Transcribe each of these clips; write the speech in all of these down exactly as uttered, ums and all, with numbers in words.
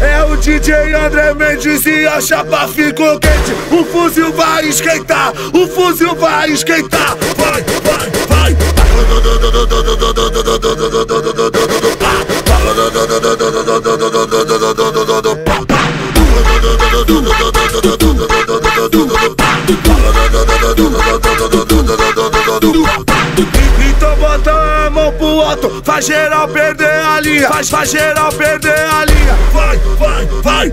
É o D J André Mendes e a chapa ficou quente. O fuzil vai esquentar, o fuzil vai esquentar. Vai, vai, vai. Então bota a mão pro alto, faz geral perder a linha, faz, faz geral perder a linha. Vai, vai, vai.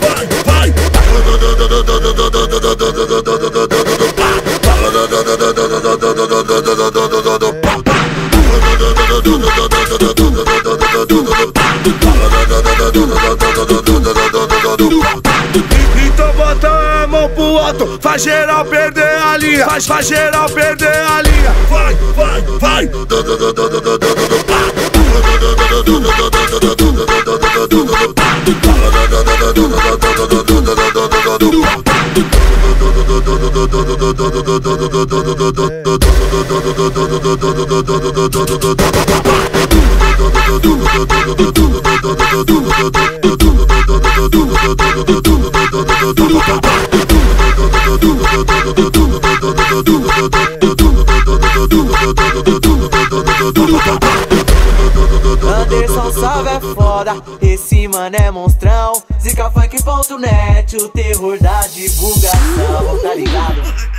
vai, vai. Então bota a mão pro alto, faz geral perder a linha, faz, faz geral perder a linha. Vai, vai, vai. Anderson Salve é foda, esse mano é monstrão. Zikafunk ponto net, o terror da divulgação, tá ligado?